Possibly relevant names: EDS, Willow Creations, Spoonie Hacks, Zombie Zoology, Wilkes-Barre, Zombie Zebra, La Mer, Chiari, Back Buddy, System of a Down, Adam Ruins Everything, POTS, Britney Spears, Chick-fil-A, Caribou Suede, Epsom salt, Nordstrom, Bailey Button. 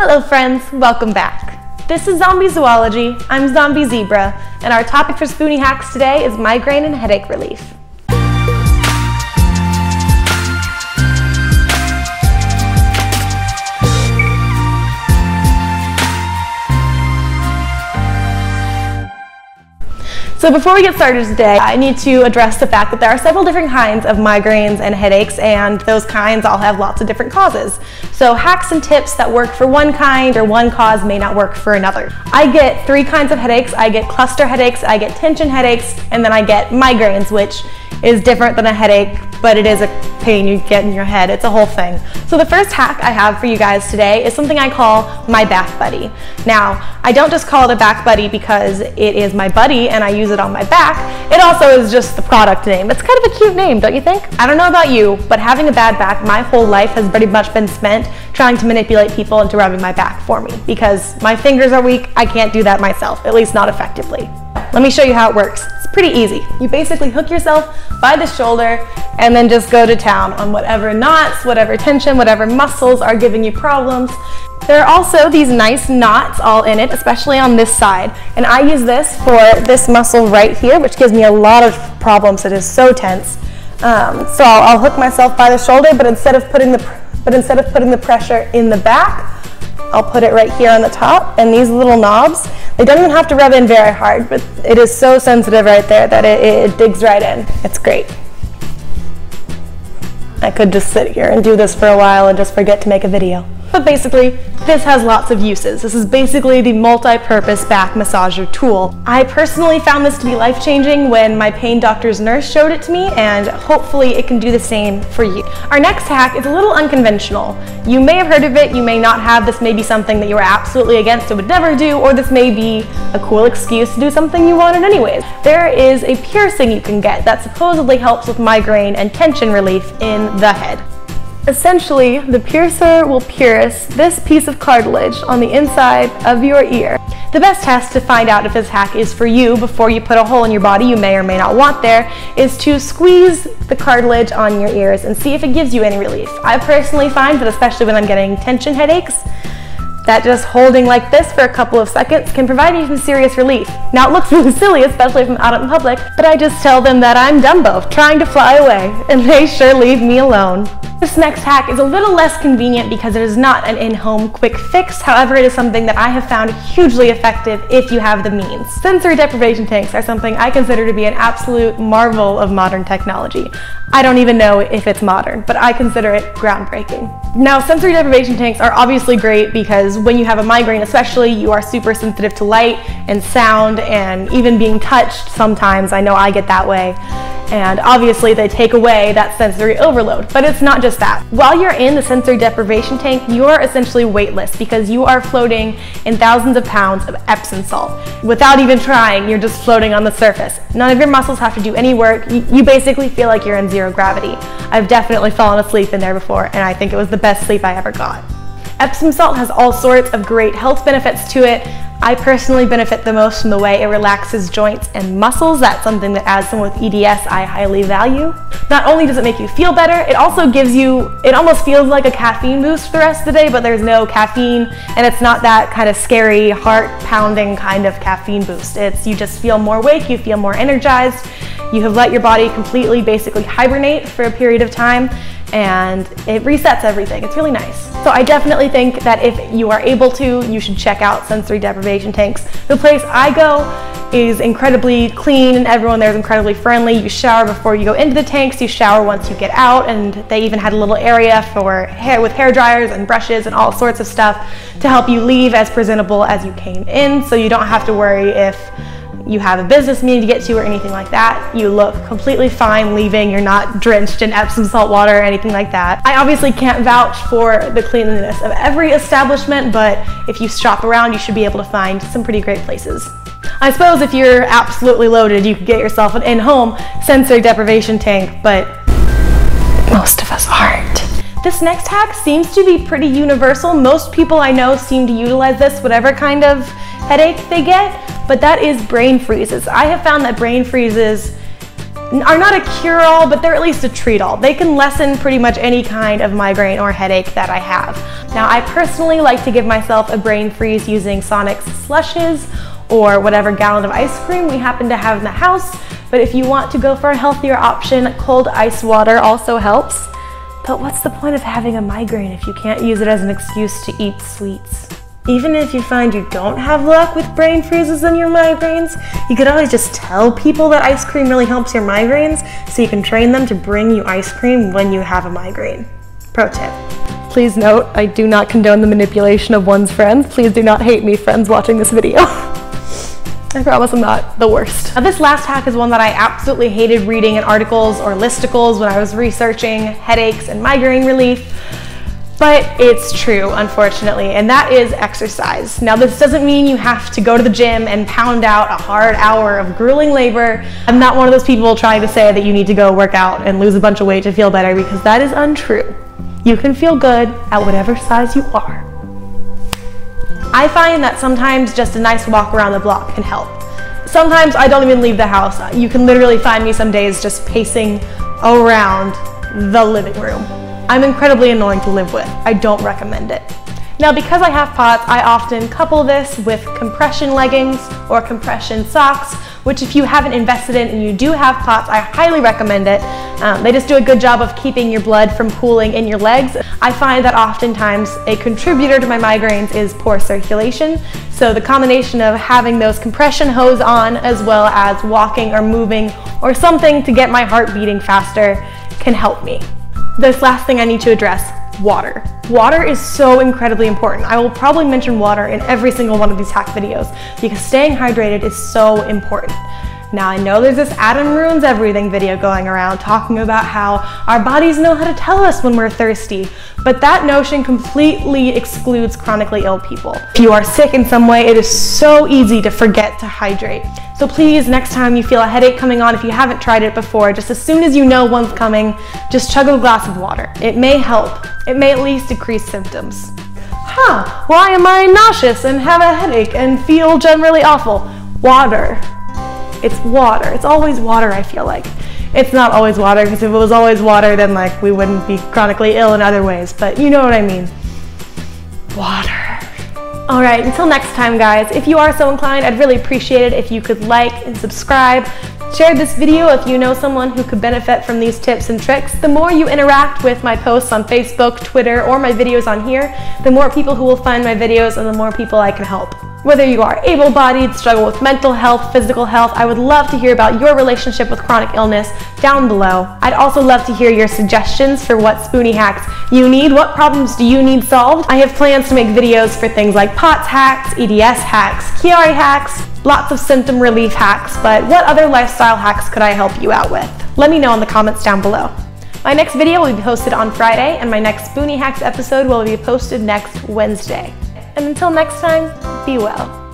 Hello friends, welcome back. This is Zombie Zoology, I'm Zombie Zebra, and our topic for Spoonie Hacks today is migraine and headache relief. So before we get started today, I need to address the fact that there are several different kinds of migraines and headaches, and those kinds all have lots of different causes. So hacks and tips that work for one kind or one cause may not work for another. I get three kinds of headaches. I get cluster headaches, I get tension headaches, and then I get migraines, which is different than a headache, but it is a pain you get in your head. It's a whole thing. So the first hack I have for you guys today is something I call my Back Buddy. Now, I don't just call it a Back Buddy because it is my buddy and I use it on my back. It also is just the product name. It's kind of a cute name, don't you think? I don't know about you, but having a bad back my whole life has pretty much been spent trying to manipulate people into rubbing my back for me because my fingers are weak. I can't do that myself, at least not effectively. Let me show you how it works. It's pretty easy. You basically hook yourself by the shoulder and then just go to town on whatever knots, whatever tension, whatever muscles are giving you problems. There are also these nice knots all in it, especially on this side. And I use this for this muscle right here, which gives me a lot of problems. It is so tense. So I'll hook myself by the shoulder, but instead of putting the pressure in the back, I'll put it right here on the top, and these little knobs, they don't even have to rub in very hard, but it is so sensitive right there that it digs right in. It's great. I could just sit here and do this for a while and just forget to make a video. But basically, this has lots of uses. This is basically the multi-purpose back massager tool. I personally found this to be life-changing when my pain doctor's nurse showed it to me, and hopefully it can do the same for you. Our next hack is a little unconventional. You may have heard of it, you may not have. This may be something that you were absolutely against and would never do, or this may be a cool excuse to do something you wanted anyways. There is a piercing you can get that supposedly helps with migraine and tension relief in the head. Essentially, the piercer will pierce this piece of cartilage on the inside of your ear. The best test to find out if this hack is for you before you put a hole in your body you may or may not want there is to squeeze the cartilage on your ears and see if it gives you any relief. I personally find that especially when I'm getting tension headaches, that just holding like this for a couple of seconds can provide me some serious relief. Now it looks really silly, especially if I'm out in public, but I just tell them that I'm Dumbo, trying to fly away, and they sure leave me alone. This next hack is a little less convenient because it is not an in-home quick fix, however it is something that I have found hugely effective if you have the means. Sensory deprivation tanks are something I consider to be an absolute marvel of modern technology. I don't even know if it's modern, but I consider it groundbreaking. Now, sensory deprivation tanks are obviously great because when you have a migraine especially, you are super sensitive to light and sound and even being touched sometimes. I know I get that way. And obviously they take away that sensory overload, but it's not just that. While you're in the sensory deprivation tank, you're essentially weightless because you are floating in thousands of pounds of Epsom salt. Without even trying, you're just floating on the surface. None of your muscles have to do any work. You basically feel like you're in zero gravity. I've definitely fallen asleep in there before, and I think it was the best sleep I ever got. Epsom salt has all sorts of great health benefits to it. I personally benefit the most from the way it relaxes joints and muscles. That's something that as someone with EDS I highly value. Not only does it make you feel better, it also gives you, it almost feels like a caffeine boost for the rest of the day, but there's no caffeine and it's not that kind of scary heart-pounding kind of caffeine boost. It's you just feel more awake, you feel more energized, you have let your body completely basically hibernate for a period of time, and it resets everything. It's really nice. So I definitely think that if you are able to, you should check out sensory deprivation tanks. The place I go is incredibly clean and everyone there is incredibly friendly. You shower before you go into the tanks, you shower once you get out, and they even had a little area for hair with hair dryers and brushes and all sorts of stuff to help you leave as presentable as you came in, so you don't have to worry if you have a business meeting to get to or anything like that. You look completely fine leaving. You're not drenched in Epsom salt water or anything like that. I obviously can't vouch for the cleanliness of every establishment, but if you shop around, you should be able to find some pretty great places. I suppose if you're absolutely loaded, you could get yourself an in-home sensory deprivation tank, but most of us aren't. This next hack seems to be pretty universal. Most people I know seem to utilize this, whatever kind of headache they get. But that is brain freezes. I have found that brain freezes are not a cure-all, but they're at least a treat-all. They can lessen pretty much any kind of migraine or headache that I have. Now, I personally like to give myself a brain freeze using Sonic's slushes or whatever gallon of ice cream we happen to have in the house, but if you want to go for a healthier option, cold ice water also helps. But what's the point of having a migraine if you can't use it as an excuse to eat sweets? Even if you find you don't have luck with brain freezes and your migraines, you could always just tell people that ice cream really helps your migraines so you can train them to bring you ice cream when you have a migraine. Pro tip. Please note, I do not condone the manipulation of one's friends. Please do not hate me, friends watching this video. I promise I'm not the worst. Now, this last hack is one that I absolutely hated reading in articles or listicles when I was researching headaches and migraine relief, but it's true, unfortunately, and that is exercise. Now, this doesn't mean you have to go to the gym and pound out a hard hour of grueling labor. I'm not one of those people trying to say that you need to go work out and lose a bunch of weight to feel better, because that is untrue. You can feel good at whatever size you are. I find that sometimes just a nice walk around the block can help. Sometimes I don't even leave the house. You can literally find me some days just pacing around the living room. I'm incredibly annoying to live with. I don't recommend it. Now, because I have POTS, I often couple this with compression leggings or compression socks, which if you haven't invested in and you do have POTS, I highly recommend it. They just do a good job of keeping your blood from pooling in your legs. I find that oftentimes a contributor to my migraines is poor circulation. So the combination of having those compression hose on as well as walking or moving or something to get my heart beating faster can help me. This last thing I need to address, water. Water is so incredibly important. I will probably mention water in every single one of these hack videos because staying hydrated is so important. Now, I know there's this Adam Ruins Everything video going around talking about how our bodies know how to tell us when we're thirsty, but that notion completely excludes chronically ill people. If you are sick in some way, it is so easy to forget to hydrate. So please, next time you feel a headache coming on, if you haven't tried it before, just as soon as you know one's coming, just chug a glass of water. It may help. It may at least decrease symptoms. Huh, why am I nauseous and have a headache and feel generally awful? Water. It's water. It's always water, I feel like. It's not always water, because if it was always water, then like we wouldn't be chronically ill in other ways, but you know what I mean. Water. All right, until next time, guys. If you are so inclined, I'd really appreciate it if you could like and subscribe. Share this video if you know someone who could benefit from these tips and tricks. The more you interact with my posts on Facebook, Twitter, or my videos on here, the more people who will find my videos and the more people I can help. Whether you are able-bodied, struggle with mental health, physical health, I would love to hear about your relationship with chronic illness down below. I'd also love to hear your suggestions for what Spoonie hacks you need. What problems do you need solved? I have plans to make videos for things like POTS hacks, EDS hacks, Chiari hacks, lots of symptom relief hacks, but what other lifestyle hacks could I help you out with? Let me know in the comments down below. My next video will be posted on Friday, and my next Spoonie Hacks episode will be posted next Wednesday. And until next time, be well.